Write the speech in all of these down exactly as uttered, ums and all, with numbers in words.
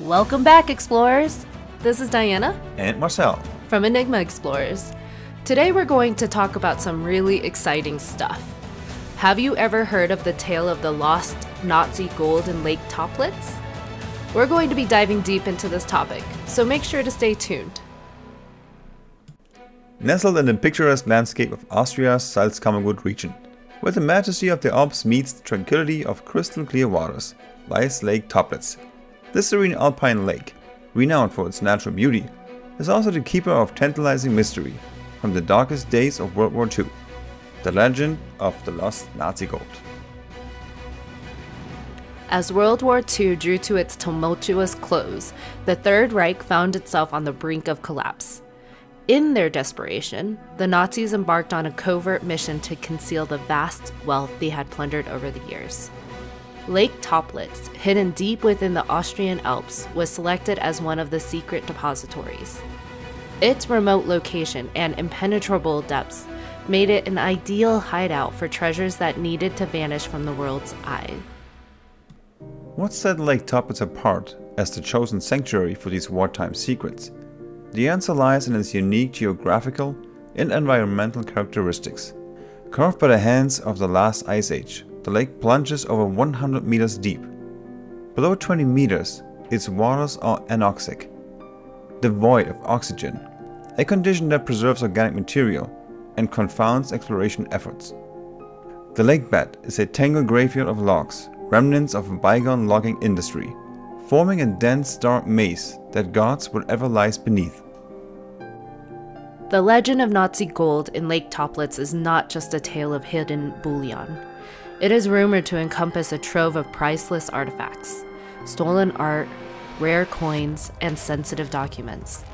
Welcome back, explorers! This is Diana and Marcel from Enigma Explorers. Today we're going to talk about some really exciting stuff. Have you ever heard of the tale of the lost Nazi gold in Lake Toplitz? We're going to be diving deep into this topic, so make sure to stay tuned. Nestled in the picturesque landscape of Austria's Salzkammergut region, where the majesty of the Alps meets the tranquility of crystal clear waters, lies Lake Toplitz. This serene alpine lake, renowned for its natural beauty, is also the keeper of tantalizing mystery from the darkest days of World War Two, the legend of the lost Nazi gold. As World War Two drew to its tumultuous close, the Third Reich found itself on the brink of collapse. In their desperation, the Nazis embarked on a covert mission to conceal the vast wealth they had plundered over the years. Lake Toplitz, hidden deep within the Austrian Alps, was selected as one of the secret depositories. Its remote location and impenetrable depths made it an ideal hideout for treasures that needed to vanish from the world's eye. What set Lake Toplitz apart as the chosen sanctuary for these wartime secrets? The answer lies in its unique geographical and environmental characteristics. Carved by the hands of the last ice age, the lake plunges over one hundred meters deep. Below twenty meters, its waters are anoxic, devoid of oxygen, a condition that preserves organic material and confounds exploration efforts. The lake bed is a tangled graveyard of logs, remnants of a bygone logging industry, forming a dense dark maze that guards whatever lies beneath. The legend of Nazi gold in Lake Toplitz is not just a tale of hidden bullion. It is rumored to encompass a trove of priceless artifacts, stolen art, rare coins, and sensitive documents,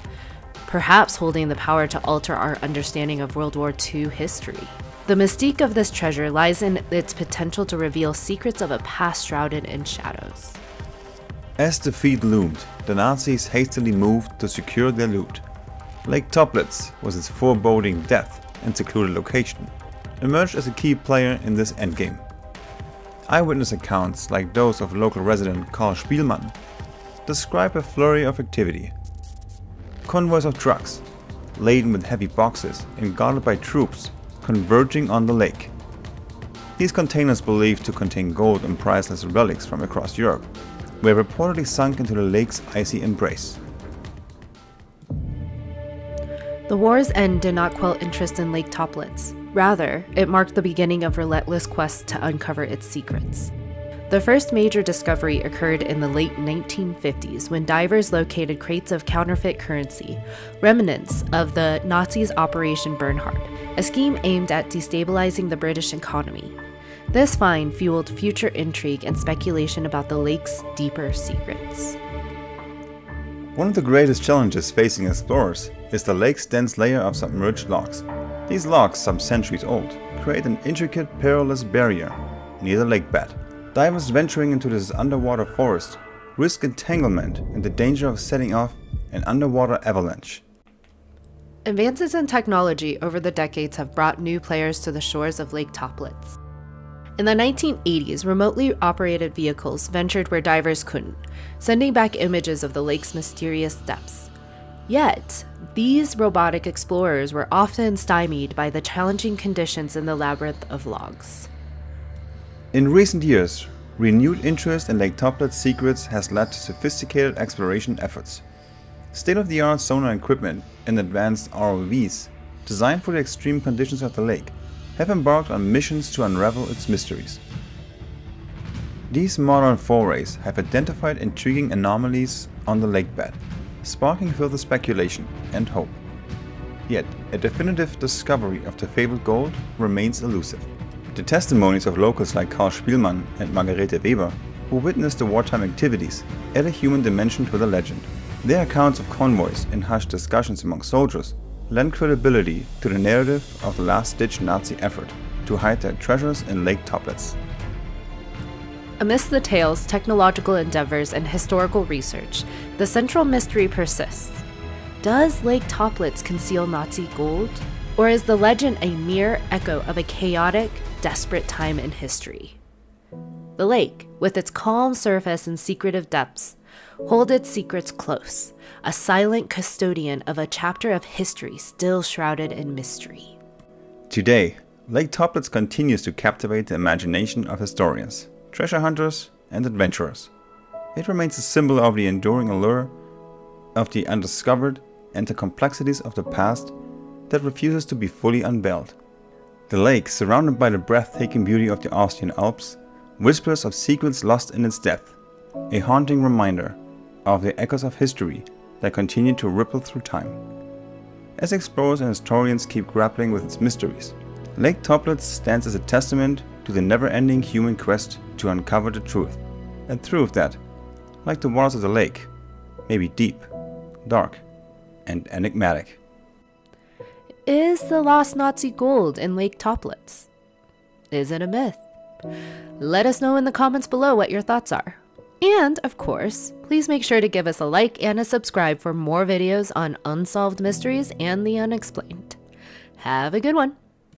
perhaps holding the power to alter our understanding of World War Two history. The mystique of this treasure lies in its potential to reveal secrets of a past shrouded in shadows. As defeat loomed, the Nazis hastily moved to secure their loot. Lake Toplitz, with its foreboding depth and secluded location, emerged as a key player in this endgame. Eyewitness accounts, like those of local resident Karl Spielmann, describe a flurry of activity. Convoys of trucks, laden with heavy boxes and guarded by troops, converging on the lake. These containers, believed to contain gold and priceless relics from across Europe, were reportedly sunk into the lake's icy embrace. The war's end did not quell interest in Lake Toplitz. Rather, it marked the beginning of relentless quests to uncover its secrets. The first major discovery occurred in the late nineteen fifties when divers located crates of counterfeit currency, remnants of the Nazis' Operation Bernhardt, a scheme aimed at destabilizing the British economy. This find fueled future intrigue and speculation about the lake's deeper secrets. One of the greatest challenges facing explorers is the lake's dense layer of submerged logs. These logs, some centuries old, create an intricate, perilous barrier near the lake bed. Divers venturing into this underwater forest risk entanglement and the danger of setting off an underwater avalanche. Advances in technology over the decades have brought new players to the shores of Lake Toplitz. In the nineteen eighties, remotely operated vehicles ventured where divers couldn't, sending back images of the lake's mysterious depths. Yet, these robotic explorers were often stymied by the challenging conditions in the labyrinth of logs. In recent years, renewed interest in Lake Toplitz secrets has led to sophisticated exploration efforts. State-of-the-art sonar equipment and advanced R O Vs, designed for the extreme conditions of the lake, have embarked on missions to unravel its mysteries. These modern forays have identified intriguing anomalies on the lake bed, sparking further speculation and hope. Yet, a definitive discovery of the fabled gold remains elusive. The testimonies of locals like Karl Spielmann and Margarete Weber, who witnessed the wartime activities, add a human dimension to the legend. Their accounts of convoys and hushed discussions among soldiers lend credibility to the narrative of the last-ditch Nazi effort to hide their treasures in Lake Toplitz. Amidst the tales, technological endeavors, and historical research, the central mystery persists. Does Lake Toplitz conceal Nazi gold? Or is the legend a mere echo of a chaotic, desperate time in history? The lake, with its calm surface and secretive depths, hold its secrets close, a silent custodian of a chapter of history still shrouded in mystery. Today, Lake Toplitz continues to captivate the imagination of historians, treasure hunters, and adventurers. It remains a symbol of the enduring allure of the undiscovered and the complexities of the past that refuses to be fully unveiled. The lake, surrounded by the breathtaking beauty of the Austrian Alps, whispers of secrets lost in its depth, a haunting reminder of the echoes of history that continue to ripple through time. As explorers and historians keep grappling with its mysteries, Lake Toplitz stands as a testament to the never-ending human quest to uncover the truth, a truth that, like the waters of the lake, may be deep, dark, and enigmatic. Is the lost Nazi gold in Lake Toplitz? Is it a myth? Let us know in the comments below what your thoughts are. And, of course, please make sure to give us a like and a subscribe for more videos on unsolved mysteries and the unexplained. Have a good one!